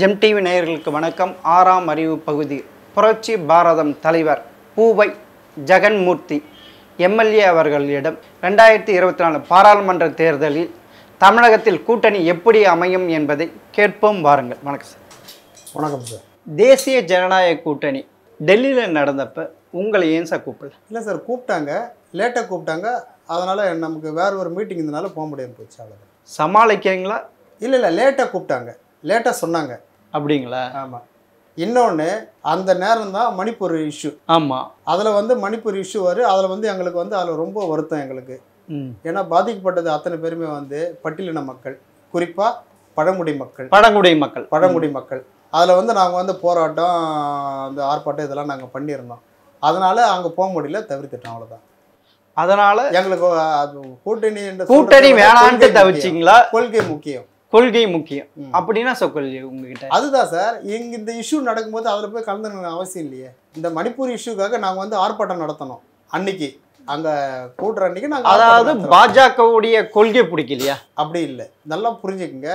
GeM TV நேயர்களுக்கு வணக்கம். 6ஆம் அறிவு பகுதி. புரட்சி பாரதம் தலைவர் பூவை ஜெகன்மூர்த்தி எம்எல்ஏ அவர்களிடம் 2024 பாராளுமன்ற தேர்தலில் தமிழகத்தில் கூட்டணி எப்படி அமையும் என்பதை கேட்போம் வாருங்கள். வணக்கம் சார். வணக்கம் சார். தேசிய ஜனநாயக கூட்டணி டெல்லியில் நடந்தப்போ உங்களை ஏன் சார் கூப்பிடல? இல்லை சார், கூப்பிட்டாங்க, லேட்டாக கூப்பிட்டாங்க. அதனால் நமக்கு வேறு ஒரு மீட்டிங் இதனால போக முடியாது போச்சு. அவ்வளோ சமாளிக்கிறீங்களா? இல்லை இல்லை, லேட்டாக கூப்பிட்டாங்க, லேட்டாக சொன்னாங்க. அப்படிங்களா? ஆமாம். இன்னொன்று, அந்த நேரம் தான் மணிப்பூர் இஷ்யூ. ஆமாம், அதில் வந்து மணிப்பூர் இஷ்யூ வரும். அதில் வந்து எங்களுக்கு வந்து அதில் ரொம்ப வருத்தம் எங்களுக்கு. ஏன்னா பாதிக்கப்பட்டது அத்தனை பேருமே வந்து பட்டியலின மக்கள், குறிப்பாக பழங்குடி மக்கள். அதில் வந்து நாங்கள் வந்து போராட்டம், அந்த ஆர்ப்பாட்டம் இதெல்லாம் நாங்கள் பண்ணியிருந்தோம். அதனால் அங்கே போக முடியல, தவிர்த்துட்டோம். அவ்வளோதான். அதனால் எங்களுக்கு கூட்டணி வேணான்ட்டு தவிச்சிங்களா? கொள்கை முக்கியம் அப்படின்னா சொற்கொள்கை உங்ககிட்ட. அதுதான் சார், எங்கள் இந்த இஷ்யூ நடக்கும்போது அதில் போய் கலந்துக்கணும் அவசியம் இல்லையே. இந்த மணிப்பூர் இஷ்யூக்காக நாங்கள் வந்து ஆர்ப்பாட்டம் நடத்தணும். அன்னைக்கு அங்கே கூட்டுற அன்னைக்கு நாங்கள், அதாவது பாஜகவுடைய கொள்கை பிடிக்கலையா? அப்படி இல்லை, நல்லா புரிஞ்சுக்குங்க.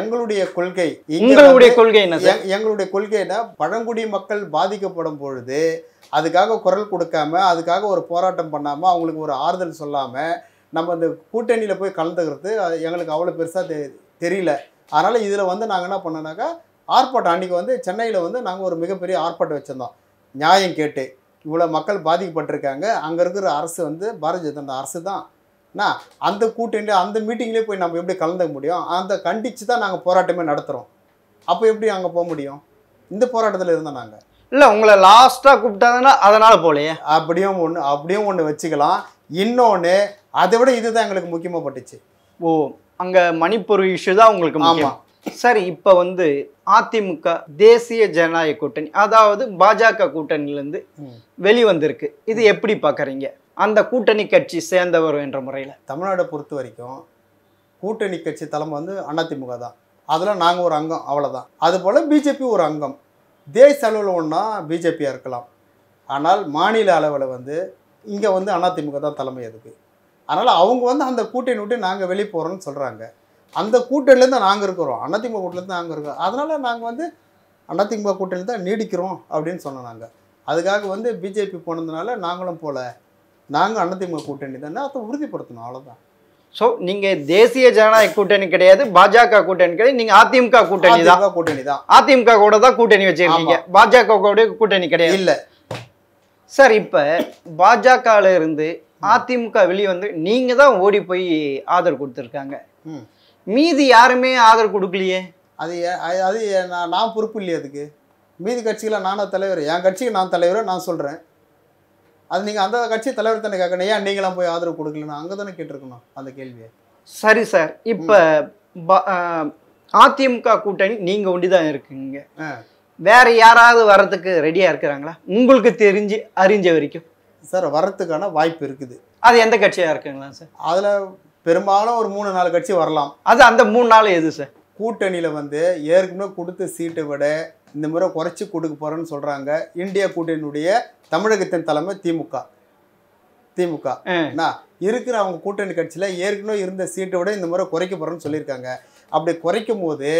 எங்களுடைய கொள்கை, எங்களுடைய கொள்கைன்னா பழங்குடி மக்கள் பாதிக்கப்படும் பொழுது அதுக்காக குரல் கொடுக்காம, அதுக்காக ஒரு போராட்டம் பண்ணாமல், அவங்களுக்கு ஒரு ஆறுதல் சொல்லாமல் நம்ம இந்த கூட்டணியில் போய் கலந்துக்கிறது எங்களுக்கு அவ்வளோ பெருசாக தெரியல. அதனால் இதில் வந்து நாங்கள் என்ன பண்ணோன்னாக்கா, ஆர்ப்பாட்டம் அன்றைக்கி வந்து சென்னையில் வந்து நாங்கள் ஒரு மிகப்பெரிய ஆர்ப்பாட்டம் வச்சுருந்தோம். நியாயம் கேட்டு, இவ்வளோ மக்கள் பாதிக்கப்பட்டிருக்காங்க, அங்கே இருக்கிற அரசு வந்து பாரதிய ஜனதா அரசு தான். அந்த கூட்டணியில் அந்த மீட்டிங்லேயே போய் நம்ம எப்படி கலந்துக்க முடியும்? அந்த கண்டித்து தான் நாங்கள் போராட்டமே நடத்துகிறோம். அப்போ எப்படி அங்கே போக முடியும்? இந்த போராட்டத்தில் இருந்தோம் நாங்கள். இல்லை, உங்களை லாஸ்ட்டாக கூப்பிட்டாங்கன்னா அதனால் போகலையே. அப்படியும் ஒன்று வச்சுக்கலாம். இன்னொன்று, அதை விட இதுதான் எங்களுக்கு முக்கியமாக பட்டுச்சு. ஓ, அங்கே மணிப்பூர் இஷ்யூ தான் உங்களுக்கு முக்கியம். சரி, இப்போ வந்து அதிமுக தேசிய ஜனநாயக கூட்டணி, அதாவது பாஜக கூட்டணியிலேருந்து வெளிவந்திருக்கு. இது எப்படி பார்க்குறீங்க அந்த கூட்டணி கட்சி சேர்ந்தவர் என்ற முறையில்? தமிழ்நாடை பொறுத்த வரைக்கும் கூட்டணி கட்சி தலைமை வந்து அதிமுக தான். அதில் நாங்கள் ஒரு அங்கம், அவ்வளோதான். அதுபோல் பிஜேபி ஒரு அங்கம். தேச அளவில் ஒன்றா பிஜேபியாக இருக்கலாம், ஆனால் மாநில அளவில் வந்து இங்கே வந்து அதிமுக தான் தலைமை அதுக்கு. அதனால் அவங்க வந்து அந்த கூட்டணி விட்டு நாங்கள் வெளியே போகிறோன்னு சொல்கிறாங்க. அந்த கூட்டணிலேருந்து நாங்கள் இருக்கிறோம், அதிமுக கூட்டணிலேருந்து நாங்கள் இருக்கிறோம். அதனால் நாங்கள் வந்து அதிமுக கூட்டணி தான் நீடிக்கிறோம் அப்படின்னு சொன்னோம் நாங்கள். அதுக்காக வந்து பிஜேபி போனதுனால நாங்களும் போகல, நாங்கள் அதிமுக கூட்டணி தானே, அதை உறுதிப்படுத்தணும், அவ்வளோதான். ஸோ நீங்கள் தேசிய ஜனநாயக கூட்டணி கிடையாது, பாஜக கூட்டணி கிடையாது, நீங்கள் அதிமுக கூட்டணி தான். அதிமுக கூட தான் கூட்டணி வச்சுருக்கீங்க, பாஜக கூட கூட்டணி கிடையாது. இல்லை சார், இப்போ பாஜகவில் இருந்து அதிமுக வெளியே வந்து நீங்கள் தான் ஓடி போய் ஆதரவு கொடுத்துருக்காங்க. மீதி யாருமே ஆதரவு கொடுக்கலையே. அது நான் பொறுப்பு இல்லையே அதுக்கு. மீதி கட்சிகளாக நானாக தலைவர், என் கட்சிக்கு நான் தலைவரை நான் சொல்கிறேன். அது நீங்கள் அந்த கட்சி தலைவர் தானே கேட்கணும், ஏன் நீங்களாம் போய் ஆதரவு கொடுக்கலன்னு அங்கே தானே கேட்டிருக்கணும் அந்த கேள்வியை. சரி சார், இப்போ அதிமுக கூட்டணி நீங்கள் ஒண்டி தான் இருக்குங்க. வேறு யாராவது வர்றதுக்கு ரெடியாக இருக்கிறாங்களா உங்களுக்கு தெரிஞ்சு அறிஞ்ச வரைக்கும்? சார், வர்றதுக்கான வாய்ப்பு இருக்குது. அது எந்த கட்சியாக இருக்குங்களா சார்? அதில் பெரும்பாலும் ஒரு 3-4 கட்சி வரலாம். அது அந்த 3-4 எது சார்? கூட்டணியில் வந்து ஏற்கனவே கொடுத்த சீட்டை விட இந்த முறை குறைச்சி கொடுக்க போகிறேன்னு சொல்கிறாங்க. இந்தியா கூட்டணியுடைய தமிழகத்தின் தலைமை திமுக. இருக்கிற அவங்க கூட்டணி கட்சியில் ஏற்கனவே இருந்த சீட்டை விட இந்த முறை குறைக்க போகிறோன்னு சொல்லியிருக்காங்க. அப்படி குறைக்கும் போது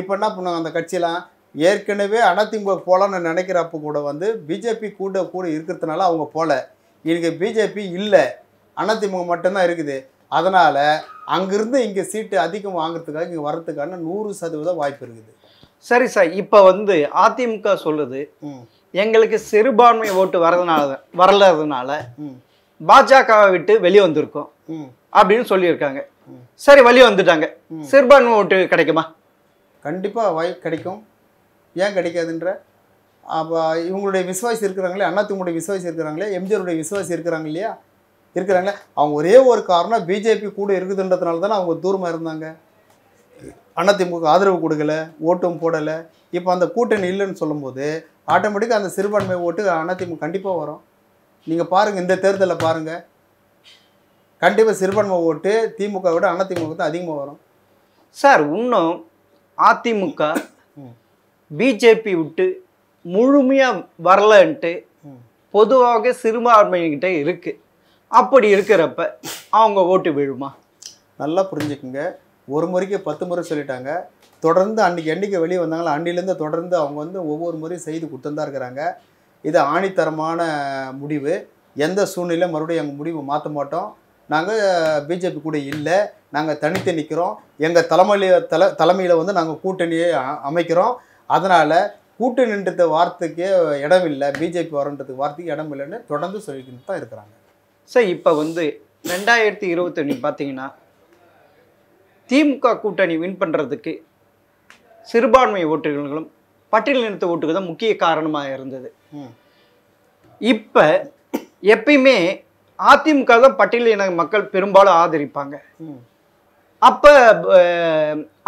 இப்போ என்ன பண்ணுவாங்க? அந்த கட்சியெலாம் ஏற்கனவே அதிமுக போகலான்னு நினைக்கிறப்ப கூட வந்து பிஜேபி கூட இருக்கிறதுனால அவங்க போகல. இன்றைக்கி பிஜேபி இல்லை, அதிமுக மட்டும்தான் இருக்குது. அதனால் அங்கேருந்து இங்கே சீட்டு அதிகம் வாங்குறதுக்காக இங்கே வர்றதுக்கான 100% வாய்ப்பு இருக்குது. சரி சார், இப்போ வந்து அதிமுக சொல்லுது எங்களுக்கு சிறுபான்மை ஓட்டு வரலதுனால பாஜகவை விட்டு வெளியே வந்திருக்கோம் அப்படின்னு சொல்லியிருக்காங்க. சரி, வெளியே வந்துட்டாங்க, சிறுபான்மை ஓட்டு கிடைக்குமா? கண்டிப்பாக கிடைக்கும், ஏன் கிடைக்காதுன்ற? அப்போ இவங்களுடைய விசுவாசி இருக்கிறாங்களே, அதிமுகவுடைய விசுவாசி இருக்கிறாங்களே, எம்ஜிஆருடைய விசுவாசி இருக்கிறாங்களே. அவங்க ஒரே ஒரு காரணம் பிஜேபி கூட இருக்குதுன்றதுனால தானே அவங்க தூரமாக இருந்தாங்க. அதிமுக ஆதரவு கொடுக்கலை, ஓட்டும் போடலை. இப்போ அந்த கூட்டணி இல்லைன்னு சொல்லும்போது ஆட்டோமேட்டிக்காக அந்த சிறுபான்மை ஓட்டு அதிமுக கண்டிப்பாக வரும். நீங்கள் பாருங்கள், இந்த தேர்தலில் பாருங்கள், கண்டிப்பாக சிறுபான்மை ஓட்டு திமுக விட அதிமுக தான் அதிகமாக வரும். சார், இன்னும் அதிமுக பிஜேபி விட்டு முழுமையாக வரலன்ட்டு பொதுவாக சிறுபான்மைகிட்ட இருக்குது. அப்படி இருக்கிறப்ப அவங்க ஓட்டு விழுமா? நல்லா புரிஞ்சுக்குங்க, ஒரு முறைக்கு 10 முறை சொல்லிட்டாங்க, தொடர்ந்து அன்னைக்கு எண்ணிக்கை வெளியே வந்தாங்களோ அன்னிலேருந்து தொடர்ந்து அவங்க வந்து ஒவ்வொரு முறையும் செய்து கொடுத்துருந்தா இருக்கிறாங்க. இது ஆணித்தரமான முடிவு. எந்த சூழ்நிலை மறுபடியும் எங்கள் முடிவு மாற்ற மாட்டோம். நாங்கள் பிஜேபி கூட இல்லை, நாங்கள் தனித்து நிற்கிறோம். எங்கள் தலைமையில் வந்து நாங்கள் கூட்டணியை அமைக்கிறோம். அதனால் கூட்டணின்ற வார்த்தைக்கே இடம் இல்லை, பிஜேபி வரன்றதுக்கு வார்த்தைக்கு இடம் இல்லைன்னு தொடர்ந்து சொல்லிக்கிட்டு தான் இருக்கிறாங்க. சார், இப்போ வந்து 2021 பார்த்தீங்கன்னா திமுக கூட்டணி வின் பண்ணுறதுக்கு சிறுபான்மை ஓட்டுகளும் பட்டியல் நிறுத்த ஓட்டுக்கு தான் முக்கிய காரணமாக இருந்தது. இப்போ எப்பயுமே அதிமுக தான் பட்டியலின மக்கள் பெரும்பாலும் ஆதரிப்பாங்க. அப்போ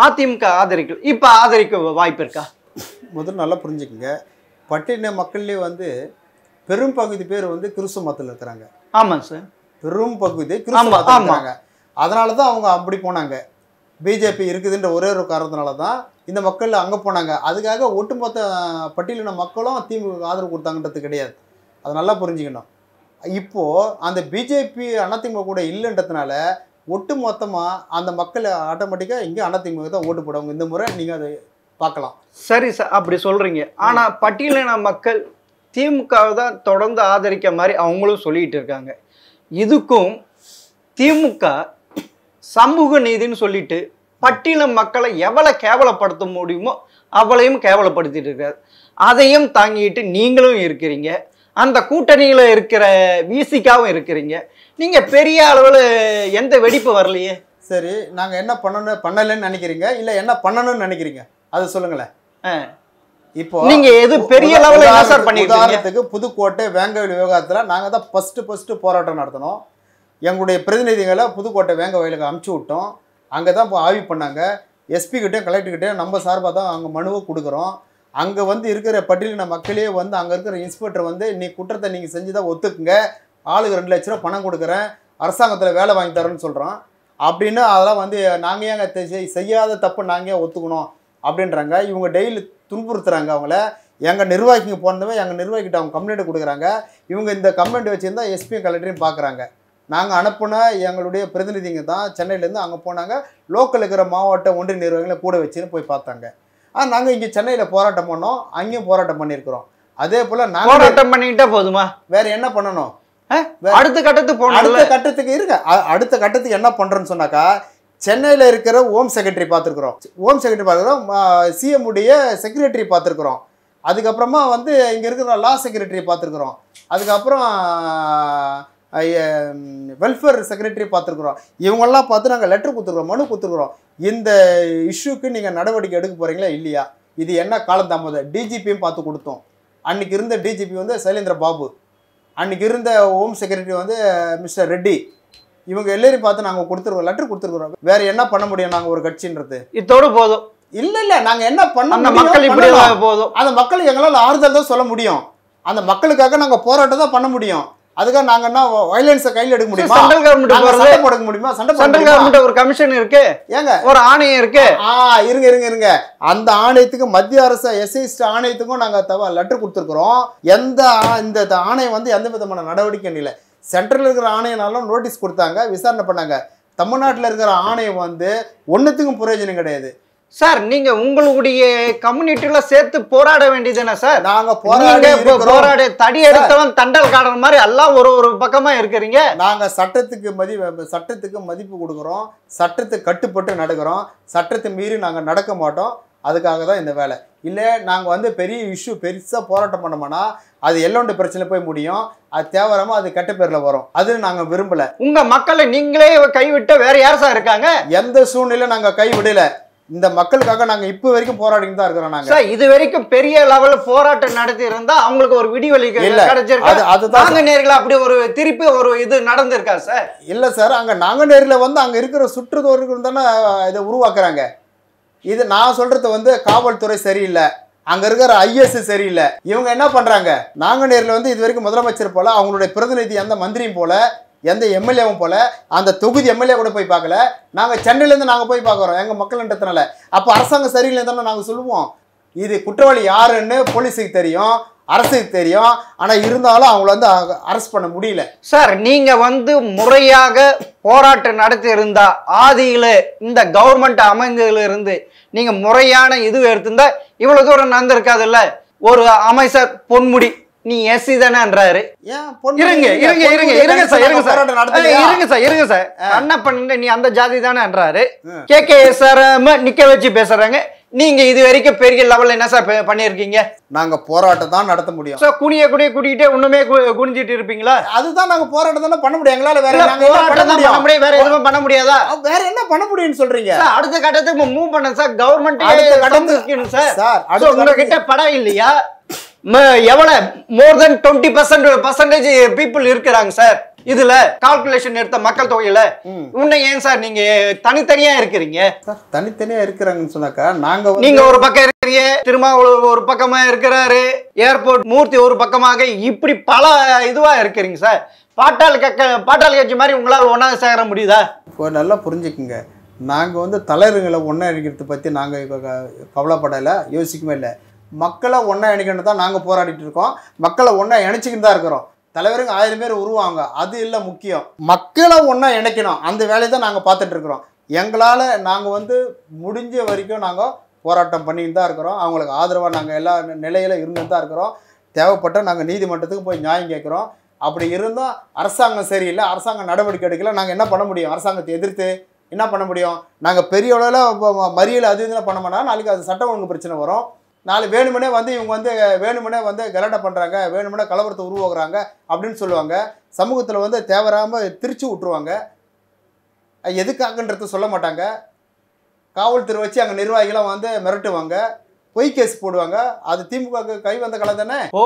அதிமுக ஆதரிக்க இப்போ ஆதரிக்க வாய்ப்பு இருக்கா? முதல்ல நல்லா புரிஞ்சுக்குங்க, பட்டியலின மக்கள்லேயே வந்து பெரும் பகுதி பேர் வந்து கிறிஸ்துவ மதத்தில் இருக்கிறாங்க. ஆமாம் சார், பெரும் பகுதி கிறிஸ்துவ மதத்தில் இருக்கிறாங்க. அதனால தான் அவங்க அப்படி போனாங்க. பிஜேபி இருக்குதுன்ற ஒரே ஒரு காரணத்தினால தான் இந்த மக்கள் அங்கே போனாங்க. அதுக்காக ஒட்டுமொத்த பட்டியலின மக்களும் திமுக ஆதரவு கொடுத்தாங்கன்றது கிடையாது. அதை நல்லா புரிஞ்சுக்கணும். இப்போது அந்த பிஜேபி அதிமுக கூட இல்லைன்றதுனால ஒட்டு மொத்தமாக அந்த மக்கள் ஆட்டோமேட்டிக்காக இங்கே அதிமுக தான் ஓட்டு போடுவாங்க. இந்த முறை நீங்கள் அதை பார்க்கலாம். சரி சார், அப்படி சொல்கிறீங்க. ஆனால் பட்டியலின மக்கள் திமுகவை தான் தொடர்ந்து ஆதரிக்க மாதிரி அவங்களும் சொல்லிகிட்டு இருக்காங்க. இதுக்கும் திமுக சமூக நீதின்னு சொல்லிட்டு பட்டியல மக்களை எவ்வளோ கேவலப்படுத்த முடியுமோ அவளையும் கேவலப்படுத்திட்டு இருக்காரு. அதையும் தாங்கிட்டு நீங்களும் இருக்கிறீங்க, அந்த கூட்டணியில் இருக்கிற வீசிக்காவும் இருக்கிறீங்க. நீங்கள் பெரிய அளவில் எந்த வெடிப்பு வரலையே. சரி, நாங்கள் என்ன பண்ணலன்னு நினைக்கிறீங்க, இல்லை என்ன பண்ணணும்னு நினைக்கிறீங்க, அது சொல்லுங்களேன். இப்போ நீங்கள் எது பெரிய அளவில் ஆசர் பண்ணி, உதாரணத்துக்கு புதுக்கோட்டை வேங்கவேல் விவகாரத்தில் நாங்கள் தான் ஃபஸ்ட்டு போராட்டம் நடத்தினோம். எங்களுடைய பிரதிநிதிகளை புதுக்கோட்டை வேங்க வயலுக்கு அமுச்சு விட்டோம். அங்கே தான் இப்போ ஆய்வு பண்ணாங்க. எஸ்பிக்கிட்டையும் கலெக்டர்கிட்டையும் நம்ம சார்பாக தான் அங்கே மனுவை கொடுக்குறோம். அங்கே வந்து இருக்கிற பட்டியலின மக்களே வந்து அங்கே இருக்கிற இன்ஸ்பெக்டர் வந்து நீ குற்றத்தை நீங்கள் செஞ்சு தான் ஒத்துக்குங்க, ஆளுக்கு 2 லட்ச ரூபா பணம் கொடுக்குறேன், அரசாங்கத்தில் வேலை வாங்கி தரேன்னு சொல்கிறோம் அப்படின்னு. அதெல்லாம் வந்து நாங்கள் ஏங்க செய்யாத தப்பு நாங்கள் ஒத்துக்கணும் அப்படின்றாங்க. இவங்க டெய்லி துன்புறுத்துறாங்க அவங்கள. எங்கள் நிர்வாகிக்கு போனதுமே எங்கள் நிர்வாகிகிட்ட அவங்க கம்ப்ளைண்ட் கொடுக்குறாங்க. இவங்க இந்த கம்ப்ளைண்ட் வச்சுருந்தா எஸ்பியும் கலெக்டரையும் பார்க்குறாங்க. நாங்கள் அனுப்புன எங்களுடைய பிரதிநிதிங்க தான் சென்னையிலேருந்து அங்கே போனாங்க. லோக்கல் இருக்கிற மாவட்ட ஒன்றிய நிர்வாகிகளை கூட வச்சுன்னு போய் பார்த்தாங்க. ஆனால் நாங்கள் இங்கே சென்னையில் போராட்டம் பண்ணோம், அங்கேயும் போராட்டம் பண்ணியிருக்கிறோம். அதே போல் நாங்கள் போராட்டம் பண்ணிக்கிட்டா போதுமா, வேறு என்ன பண்ணணும்? அடுத்த கட்டத்துக்கு போகணும். அடுத்த கட்டத்துக்கு இருக்க, அடுத்த கட்டத்துக்கு என்ன பண்ணுறோன்னு சொன்னாக்கா, சென்னையில் இருக்கிற ஹோம் செக்ரட்டரி பார்த்துருக்குறோம், சிஎம் உடைய செக்ரட்டரி பார்த்துருக்குறோம், அதுக்கப்புறமா வந்து இங்கே இருக்கிற லா செக்ரட்டரி பார்த்துருக்குறோம், அதுக்கப்புறம் வெல்ஃபேர் செக்ரட்டரி பார்த்துருக்குறோம். இவங்கெல்லாம் பார்த்து நாங்கள் லெட்டர் கொடுத்துருக்குறோம், மனு கொடுத்துருக்குறோம். இந்த இஷ்யூக்கு நீங்கள் நடவடிக்கை எடுக்க போகிறீங்களா இல்லையா? இது என்ன காலந்தாமதம்? டிஜிபியும் பார்த்து கொடுத்தோம். அன்றைக்கி இருந்த டிஜிபி வந்து சைலேந்திர பாபு, அன்றைக்கி இருந்த ஹோம் செக்ரட்டரி வந்து மிஸ்டர் ரெட்டி, இவங்க எல்லாரையும் பார்த்து நாங்கள் கொடுத்துருக்கோம், லெட்டர் கொடுத்துருக்குறோம். வேறு என்ன பண்ண முடியும்? நாங்கள் ஒரு கட்சின்றது இதோடு போதும். இல்லை இல்லை, நாங்கள் என்ன பண்ண மக்கள் போதும். அந்த மக்கள் எங்களால் ஆறுதல் தான் சொல்ல முடியும். அந்த மக்களுக்காக நாங்கள் போராட்டம் தான் பண்ண முடியும். அதுக்காக நாங்க என்ன வயலன்ஸை கையில் எடுக்க முடியுமா? ஒரு கமிஷன் இருக்கு, ஒரு ஆணையம் இருக்கு. இருங்க அந்த ஆணையத்துக்கு, மத்திய அரசு எஸ்ஐஸ்ட் ஆணையத்துக்கும் நாங்க லெட்டர் கொடுத்துருக்குறோம். எந்த இந்த ஆணையம் வந்து எந்த விதமான நடவடிக்கை இல்லை. சென்ட்ரல் இருக்கிற ஆணையனாலும் நோட்டீஸ் கொடுத்தாங்க, விசாரணை பண்ணாங்க. தமிழ்நாட்டில் இருக்கிற ஆணையம் வந்து ஒன்றுத்துக்கும் பிரயோஜனம் கிடையாது. சார், நீங்க உங்களுடைய கம்யூனிட்டியில சேர்த்து போராட வேண்டியதுனா சார்? நாங்க போராட தடி எடுத்தவன் தண்டல் காடுற மாதிரி எல்லாம் ஒரு ஒரு பக்கமா இருக்கிறீங்க. நாங்க சட்டத்துக்கு மதிப்பு கொடுக்குறோம், சட்டத்தை கட்டுப்பட்டு நடக்கிறோம், சட்டத்தை மீறி நாங்க நடக்க மாட்டோம். அதுக்காக தான் இந்த வேலை. இல்லை நாங்கள் வந்து பெரிய இஷ்யூ பெருசாக போராட்டம் பண்ணோம்னா அது எல்லோண்ட பிரச்சனை போய் முடியும். அது தேவையில்லாமல் அது கெட்ட பேரில் வரும். அது நாங்கள் விரும்பலை. உங்கள் மக்களை நீங்களே கைவிட்ட வேற யார் சார் இருக்காங்க? எந்த சூழ்நிலையும் நாங்கள் கைவிடலை. இந்த மக்களுக்காக நாங்கள் இப்போ வரைக்கும் போராடிட்டு தான் இருக்கிறோம். நாங்கள் இது வரைக்கும் பெரிய லெவலில் போராட்டம் நடத்தி இருந்தால் அவங்களுக்கு ஒரு விடிவெளி கிடைச்சிருக்கு. அதுதான் நாங்கள் நேரில் அப்படி ஒரு திருப்பி ஒரு இது நடந்திருக்கா சார்? இல்லை சார், அங்கே நாங்கள் நேரில் வந்து அங்கே இருக்கிற சுற்றுத்தோருக்கு தானே இதை உருவாக்குறாங்க. இது நான் சொல்றது வந்து காவல்துறை சரியில்லை, அங்க இருக்கிற ஐஎஸ் சரியில்லை. இவங்க என்ன பண்றாங்க? நாங்கள் நேரில் வந்து இது வரைக்கும் முதலமைச்சர் போல, அவங்களுடைய பிரதிநிதி எந்த மந்திரியும் போல, எந்த எம்எல்ஏவும் போல, அந்த தொகுதி எம்எல்ஏ கூட போய் பார்க்கல. நாங்கள் சென்னையிலேருந்து நாங்கள் போய் பார்க்குறோம் எங்கள் மக்கள்ன்றதுனால. அப்போ அரசாங்கம் சரியில்லைன்னு தானே நாங்கள் சொல்லுவோம். இது குற்றவாளி யாருன்னு போலீஸுக்கு தெரியும், அரசுக்கு தெரியும். ஆனா இருந்தாலும் அவங்கள வந்து அரெஸ்ட் பண்ண முடியல. சார், நீங்க வந்து முறையாக போராட்டம் நடத்தி இருந்தா, ஆதியில இந்த கவர்மெண்ட் அமைந்ததுல இருந்து நீங்க முறையான இது எடுத்திருந்தா இவ்வளவு தூரம் நடந்திருக்காதுல்ல. ஒரு அமைச்சர் பொன்முடி, நீ எஸ்சி தானேன்றாரு. இருங்க இருங்க இருங்க இருங்க சார் இருங்க சார் இருங்க சார் இருங்க சார் என்ன பண்ண, நீ அந்த ஜாதி தானேன்றாரு. கேகேஎஸ் சார் நிக்க வச்சு பேசுறாங்க. நீங்க இது வரைக்கும் பெரிய லெவல்ல என்ன சார் பண்ணிருக்கீங்க? நாங்க போராட்டம் தான் நடத்த முடியும் சார். குனிய குடிக்கிட்டே ஒண்ணுமே குனிஞ்சிட்டு இருப்பீங்களா? அதுதான் நாங்க போராட்டம் தானே பண்ண முடியும். எங்களால வேற எதுவும் பண்ண முடியாதா? வேற என்ன பண்ண முடியும்னு சொல்றீங்க? அடுத்த கட்டத்துக்கு மூவ் பண்ண சார் கவர்மெண்ட் அடுத்த கட்டத்துக்கு சார். அது உங்ககிட்ட படம் இல்லையா? எவ்வளவு மோர் தென் 20% பீப்புள் இருக்கிறாங்க சார். இதுல கால்குலேஷன் எடுத்த மக்கள் தொகையில உன்னை ஏன் சார் நீங்க தனித்தனியா இருக்கிறீங்க? தனித்தனியா இருக்கிறாங்கன்னு சொன்னாக்கா நாங்க நீங்க ஒரு பக்கம் இருக்கிறீங்க, திருமாவளூர் ஒரு பக்கமா இருக்கிறாரு, ஏர்போர்ட் மூர்த்தி ஒரு பக்கமாக, இப்படி பல இதுவா இருக்கிறீங்க சார். பாட்டாளி கட்சி மாதிரி உங்களால ஒன்னா சேர முடியுதா? நல்லா புரிஞ்சுக்குங்க, நாங்க வந்து தலைவர்களை ஒன்னா இருக்கிறத பத்தி நாங்க கவலைப்படல, யோசிக்கவே இல்லை. மக்களை ஒன்றா இணைக்கணும் தான் நாங்கள் போராடிட்டு இருக்கோம். மக்களை ஒன்றா இணைச்சிக்கிட்டு தான் இருக்கிறோம். தலைவருங்க 1000 பேர் உருவாங்க, அது இல்லை முக்கியம். மக்களை ஒன்றா இணைக்கணும், அந்த வேலையை தான் நாங்கள் பார்த்துட்டு இருக்கிறோம். எங்களால் நாங்கள் வந்து முடிஞ்ச வரைக்கும் நாங்கள் போராட்டம் பண்ணிக்கிட்டு தான் இருக்கிறோம். அவங்களுக்கு ஆதரவாக நாங்கள் எல்லா நிலையில இருந்துட்டு தான் இருக்கிறோம். தேவைப்பட்ட நாங்கள் நீதிமன்றத்துக்கு போய் நியாயம் கேட்குறோம். அப்படி இருந்தும் அரசாங்கம் சரியில்லை, அரசாங்கம் நடவடிக்கை எடுக்கல, நாங்கள் என்ன பண்ண முடியும்? அரசாங்கத்தை எதிர்த்து என்ன பண்ண முடியும்? நாங்கள் பெரிய அளவில் மறியல் அது இதெல்லாம் பண்ண மாட்டோம். நாளைக்கு அது சட்டம் ஒழுங்கு பிரச்சனை வரும். நாலு வேணுமனே வந்து இவங்க வந்து வேணுமனே வந்து கலாட்டை பண்ணுறாங்க, வேணுமனே கலவரத்தை உருவாக்குறாங்க அப்படின்னு சொல்லுவாங்க. சமூகத்தில் வந்து தேவராமல் திரிச்சு விட்ருவாங்க. எதுக்காகன்றத சொல்ல மாட்டாங்க. காவல்துறை வச்சு அங்கே நிர்வாகிகளாம் வந்து மிரட்டுவாங்க, பொய் கேஸ் போடுவாங்க. அது திமுக கை வந்த காலம் தானே. ஓ,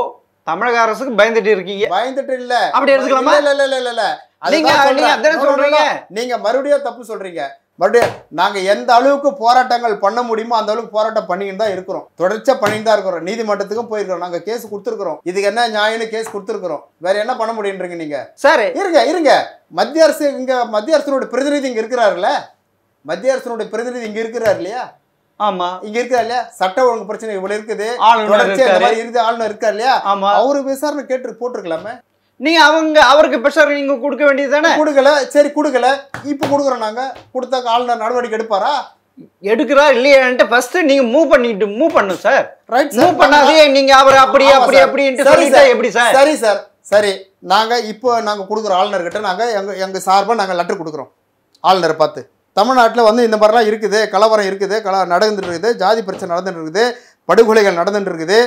தமிழக அரசுக்கு பயந்துட்டு இருக்கீங்க? பயந்துட்டு இல்லை, அப்படி எடுத்துக்கலாமா? இல்லை இல்லை இல்லை இல்லை இல்லை, நீங்கள் மறுபடியும் தப்பு சொல்கிறீங்க. மறுபடியும் நாங்கள் எந்த அளவுக்கு போராட்டங்கள் பண்ண முடியுமோ அந்த அளவுக்கு போராட்டம் பண்ணிக்கிட்டு தான் இருக்கிறோம். தொடர்ச்சியாக பண்ணிட்டு தான் இருக்கிறோம். நீதிமன்றத்துக்கும் போயிருக்கிறோம். நாங்கள் கேஸ் கொடுத்துருக்குறோம். இதுக்கு என்ன நியாயம்னு கேஸ் கொடுத்துருக்குறோம். வேற என்ன பண்ண முடியுன்றீங்க நீங்கள்? சார் இருங்க இருங்க, மத்திய அரசு இங்கே மத்திய அரசனுடைய பிரதிநிதி இங்கே இருக்கிறாருல்ல, மத்திய அரசனுடைய பிரதிநிதி இங்கே இருக்கிறார் இல்லையா? ஆமாம், இங்கே இருக்கிறார் இல்லையா? சட்ட ஒழுங்கு பிரச்சனை இவ்வளோ இருக்குது, தொடர்ச்சியாக இந்த மாதிரி இருக்குது, ஆளுநர் இருக்கார் இல்லையா? ஆமாம், அவருக்கு விசாரணை கேட்டு போட்டிருக்கலாமே. நீங்கள் அவங்க அவருக்கு பிரஷர் நீங்கள் கொடுக்க வேண்டியது தானே. கொடுக்கல, சரி கொடுக்கல, இப்போ கொடுக்குறோம். நாங்கள் கொடுத்தா ஆளுநர் நடவடிக்கை எடுப்பாரா? எடுக்கிறா இல்லையான்ட்டு ஃபஸ்ட்டு நீங்கள் மூவ் பண்ணும் சார். ரைட், மூவ் பண்ணாதே நீங்கள் அவர் அப்படி அப்படி அப்படின்ட்டு சொல்லிட்டா எப்படி சார்? சரி சார், சரி நாங்கள் இப்போ நாங்கள் கொடுக்குற ஆளுநர்கிட்ட நாங்கள் எங்கள் சார்பாக நாங்கள் லெட்டர் கொடுக்குறோம். ஆளுநரை பார்த்து தமிழ்நாட்டில் வந்து இந்த மாதிரிலாம் இருக்குது, கலவரம் இருக்குது, நடந்துட்டு இருக்குது, ஜாதி பிரச்சனை நடந்துட்டு இருக்குது, படுகொலைகள் நடந்துட்டு இருக்குது.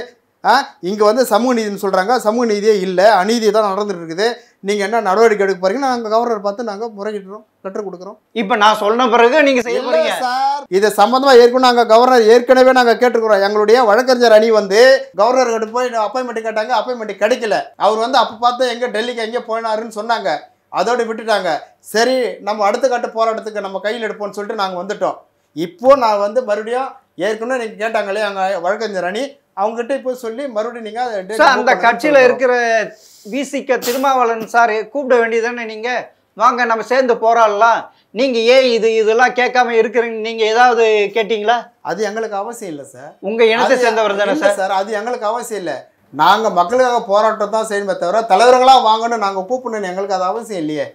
இங்கே வந்து சமூக நீதினு சொல்கிறாங்க, சமூக நீதியே இல்லை, அநீதி தான் நடந்துகிட்டு இருக்குது. நீங்கள் என்ன நடவடிக்கை எடுக்க போறீங்கன்னா நாங்கள் கவர்னர் பார்த்து நாங்கள் முறையிடுறோம், லெட்டர் கொடுக்குறோம். இப்போ நான் சொன்ன பிறகு நீங்கள் செய்ய சார் இதை சம்மந்தமாக ஏற்கனவே நாங்கள் கவர்னர் ஏற்கனவே நாங்கள் கேட்டுருக்குறோம். எங்களுடைய வழக்கறிஞர் அணி வந்து கவர்னர்கிட்ட போய் அப்பாயின்மெண்ட் கேட்டாங்க, அப்பாயின்மெண்ட் கிடைக்கல. அவர் வந்து அப்போ பார்த்து எங்கே டெல்லிக்கு எங்கே போயினாருன்னு சொன்னாங்க. அதோடு விட்டுட்டாங்க. சரி, நம்ம அடுத்த கட்ட போராட்டத்துக்கு நம்ம கையில் எடுப்போம்னு சொல்லிட்டு நாங்கள் வந்துட்டோம். இப்போது நான் வந்து மறுபடியும் ஏற்கனவே நீங்கள் கேட்டாங்களே எங்கள் வழக்கறிஞர் அணி, அவங்ககிட்ட இப்போ சொல்லி மறுபடியும் நீங்க அந்த கட்சியில இருக்கிற விசிக்க திருமாவளவன் சார் கூப்பிட வேண்டியதானே. நீங்க வாங்க நம்ம சேர்ந்து போராடலாம். நீங்க ஏன் இதெல்லாம் கேட்காம இருக்கிறீங்க? நீங்க ஏதாவது கேட்டீங்களா? அது எங்களுக்கு அவசியம் இல்லை சார். உங்க இனத்தை சேர்ந்தவர் தானே சார், அது எங்களுக்கு அவசியம் இல்லை. நாங்க மக்களுக்காக போராட்டம் தான் செய்யணுமே தவிர தலைவர்களா வாங்கணும் நாங்க கூப்பிடணும் எங்களுக்கு அது அவசியம் இல்லையே.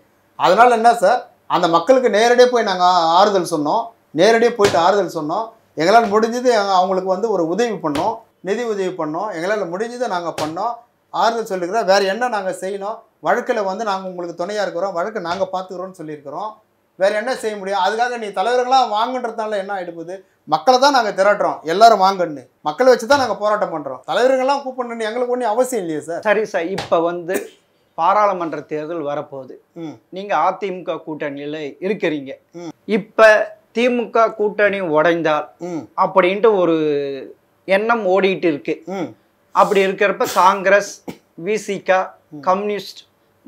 அதனால என்ன சார், அந்த மக்களுக்கு நேரடியாக போய் நாங்க ஆறுதல் சொன்னோம், நேரடியாக போயிட்டு ஆறுதல் சொன்னோம். எங்களால் முடிஞ்சது அவங்களுக்கு வந்து ஒரு உதவி பண்ணோம், நிதி உதவி பண்ணோம், எங்களால் முடிஞ்சதை நாங்கள் பண்ணோம், ஆறுதல் சொல்லிக்கிறோம். வேறு என்ன நாங்கள் செய்யணும்? வழக்கில் வந்து நாங்கள் உங்களுக்கு துணையாக இருக்கிறோம், வழக்கு நாங்கள் பார்த்துக்கிறோம்னு சொல்லியிருக்கிறோம். வேறு என்ன செய்ய முடியும்? அதுக்காக நீ தலைவர்களாக வாங்கன்றதுனால என்ன ஆகிடுப்போது? மக்களை தான் நாங்கள் திரட்டுறோம், எல்லாரும் வாங்கன்னு மக்களை வச்சு தான் நாங்கள் போராட்டம் பண்ணுறோம். தலைவர்கள்லாம் கூப்பிடணுன்னு எங்களுக்கு ஒன்றும் அவசியம் இல்லையே சார். சரி சார், இப்போ வந்து பாராளுமன்ற தேர்தல் வரப்போகுது. நீங்கள் அதிமுக கூட்டணியில் இருக்கிறீங்க. இப்போ திமுக கூட்டணி உடைந்தால் அப்படின்ட்டு ஒரு எண்ணம் ஓடிட்டு இருக்கு. அப்படி இருக்கிறப்ப காங்கிரஸ், விசிகா, கம்யூனிஸ்ட்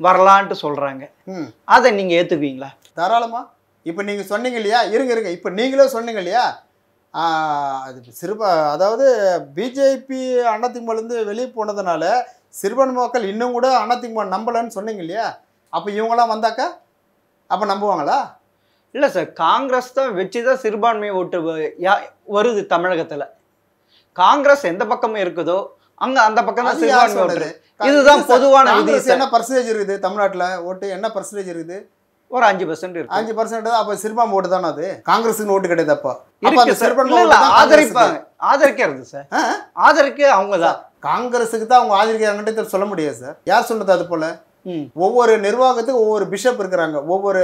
வரலான்ட்டு சொல்றாங்க. அதை நீங்க ஏத்துக்குவீங்களா? தாராளமா. இப்ப நீங்க சொன்னீங்க இல்லையா, இருங்க இருங்க, இப்ப நீங்களே சொன்னீங்க இல்லையா, அதாவது பிஜேபி அதிமுக இருந்து வெளியே போனதுனால சிறுபான்மைக்கள் இன்னும் கூட அதிமுக நம்பலன்னு சொன்னீங்க இல்லையா? அப்ப இவங்களாம் வந்தாக்கா அப்ப நம்புவாங்களா? இல்லை சார், காங்கிரஸ் தான் வச்சுதான் சிறுபான்மை ஓட்டு வருது தமிழகத்துல. காங்கிரஸ் எந்த பக்கமும் இருக்குதோ அங்க அந்த பக்கம் தான் சிறுபான்மை ஓட்டு. இதுதான் பொதுவான விதி. என்ன பர்சன்டேஜ் இருக்குது தமிழ்நாட்டுல ஓட்டு? என்ன பர்சன்டேஜ் இருக்குது? ஒரு 5% இருக்கு. 5% அப்ப சிறுபான்மை ஓட்டு தானே அது? காங்கிரஸுக்கு ஓட்டு கிடையாது அப்ப. அப்ப அந்த சிறுபான்மை ஆதரிப்பாங்க. ஆதரிக்கிறது சார். ஆதரிக்க அவங்கதான். காங்கிரஸுக்கு தான் அவங்க ஆதரிக்கிறாங்கன்னு சொல்ல முடியாது சார். யார் சொன்னது அது போல? ஒவ்வொரு நிர்வாகத்துக்கு ஒவ்வொரு பிஷப் இருக்கிறாங்க, ஒவ்வொரு